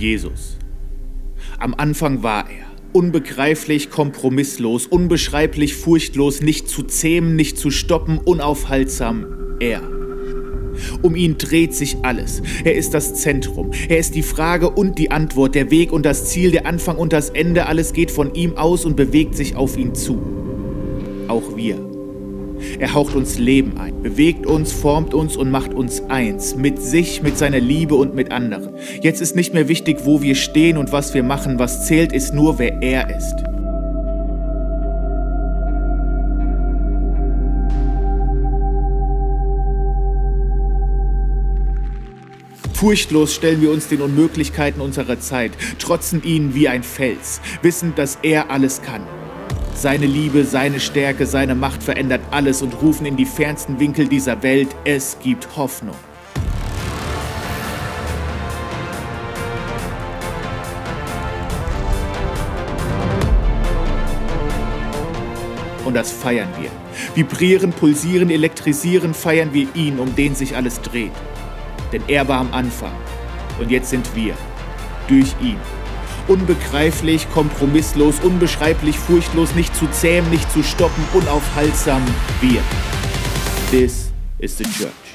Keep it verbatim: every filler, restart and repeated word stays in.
Jesus. Am Anfang war er, unbegreiflich, kompromisslos, unbeschreiblich, furchtlos, nicht zu zähmen, nicht zu stoppen, unaufhaltsam, er. Um ihn dreht sich alles. Er ist das Zentrum. Er ist die Frage und die Antwort, der Weg und das Ziel, der Anfang und das Ende. Alles geht von ihm aus und bewegt sich auf ihn zu. Auch wir. Er haucht uns Leben ein, bewegt uns, formt uns und macht uns eins. Mit sich, mit seiner Liebe und mit anderen. Jetzt ist nicht mehr wichtig, wo wir stehen und was wir machen. Was zählt, ist nur, wer er ist. Furchtlos stellen wir uns den Unmöglichkeiten unserer Zeit, trotzen ihnen wie ein Fels, wissend, dass er alles kann. Seine Liebe, seine Stärke, seine Macht verändert alles und rufen in die fernsten Winkel dieser Welt, es gibt Hoffnung. Und das feiern wir. Vibrieren, pulsieren, elektrisieren, feiern wir ihn, um den sich alles dreht. Denn er war am Anfang und jetzt sind wir, durch ihn. Unbegreiflich, kompromisslos, unbeschreiblich, furchtlos, nicht zu zähmen, nicht zu stoppen, unaufhaltsam, wir. This is the Church.